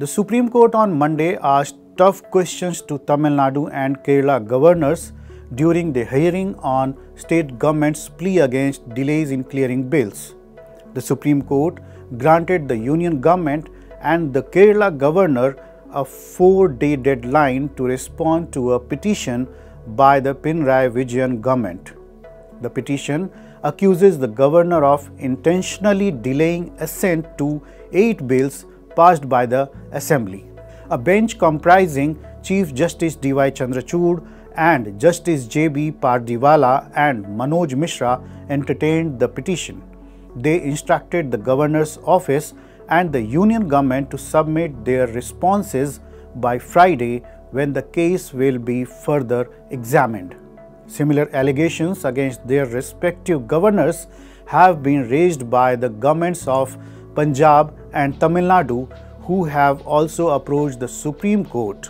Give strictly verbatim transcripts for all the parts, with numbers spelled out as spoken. The Supreme Court on Monday asked tough questions to Tamil Nadu and Kerala governors during the hearing on state government's plea against delays in clearing bills. The Supreme Court granted the union government and the Kerala governor a four-day deadline to respond to a petition by the Pinarayi Vijayan government. The petition accuses the governor of intentionally delaying assent to eight bills passed by the Assembly. A bench comprising Chief Justice D Y Chandrachud and Justice J B Pardiwala and Manoj Misra entertained the petition. They instructed the governor's office and the union government to submit their responses by Friday, when the case will be further examined. Similar allegations against their respective governors have been raised by the governments of Punjab and Tamil Nadu, who have also approached the Supreme Court.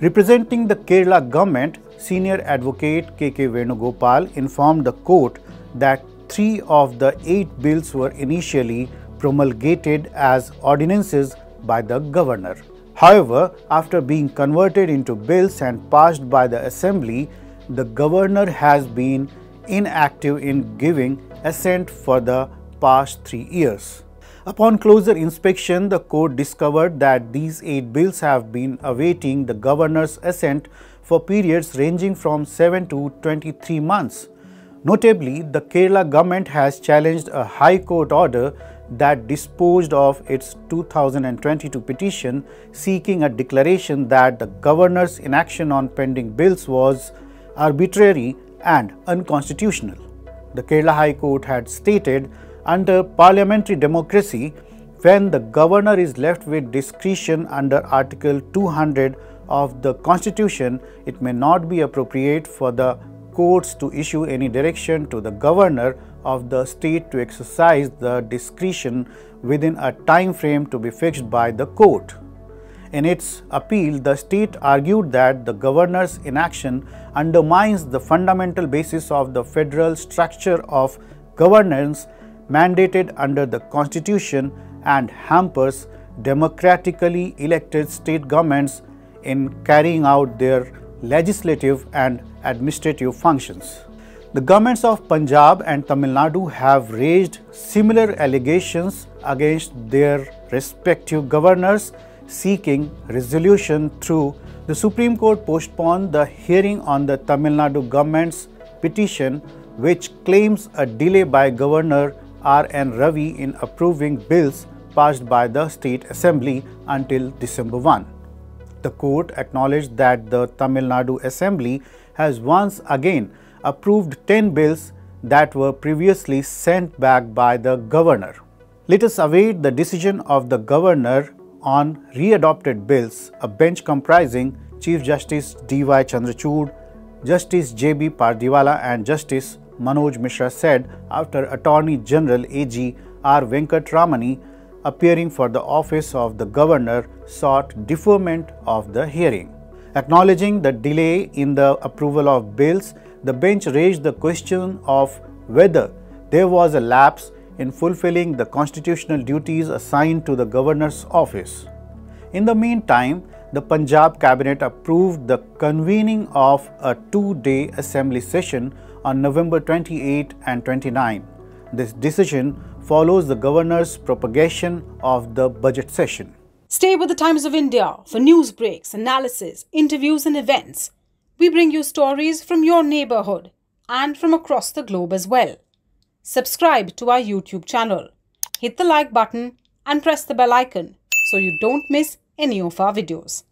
Representing the Kerala government, senior advocate K K Venugopal informed the court that three of the eight bills were initially promulgated as ordinances by the governor. However, after being converted into bills and passed by the Assembly, the governor has been inactive in giving assent for the past three years. Upon closer inspection, the court discovered that these eight bills have been awaiting the governor's assent for periods ranging from seven to twenty-three months. Notably, the Kerala government has challenged a High Court order that disposed of its two thousand twenty-two petition seeking a declaration that the governor's inaction on pending bills was arbitrary and unconstitutional. The Kerala High Court had stated, under parliamentary democracy, when the governor is left with discretion under Article two hundred of the Constitution, it may not be appropriate for the courts to issue any direction to the governor of the state to exercise the discretion within a time frame to be fixed by the court. In its appeal, the state argued that the governor's inaction undermines the fundamental basis of the federal structure of governance mandated under the Constitution and hampers democratically elected state governments in carrying out their legislative and administrative functions. The governments of Punjab and Tamil Nadu have raised similar allegations against their respective governors, seeking resolution through the Supreme Court postponed the hearing on the Tamil Nadu government's petition, which claims a delay by Governor R N Ravi in approving bills passed by the State Assembly until December first. The court acknowledged that the Tamil Nadu Assembly has once again approved ten bills that were previously sent back by the governor. Let us await the decision of the governor on re-adopted bills. A bench comprising Chief Justice D Y Chandrachud, Justice J B Pardiwala and Justice Manoj Misra said, after Attorney General A G R Venkat Ramani appearing for the office of the governor sought deferment of the hearing. Acknowledging the delay in the approval of bills, the bench raised the question of whether there was a lapse in fulfilling the constitutional duties assigned to the governor's office. In the meantime, the Punjab cabinet approved the convening of a two-day assembly session on November twenty-eighth and twenty-ninth. This decision follows the governor's propagation of the budget session. Stay with the Times of India for news breaks, analysis, interviews and events. We bring you stories from your neighborhood and from across the globe as well. Subscribe to our YouTube channel, hit the like button and press the bell icon so you don't miss any of our videos.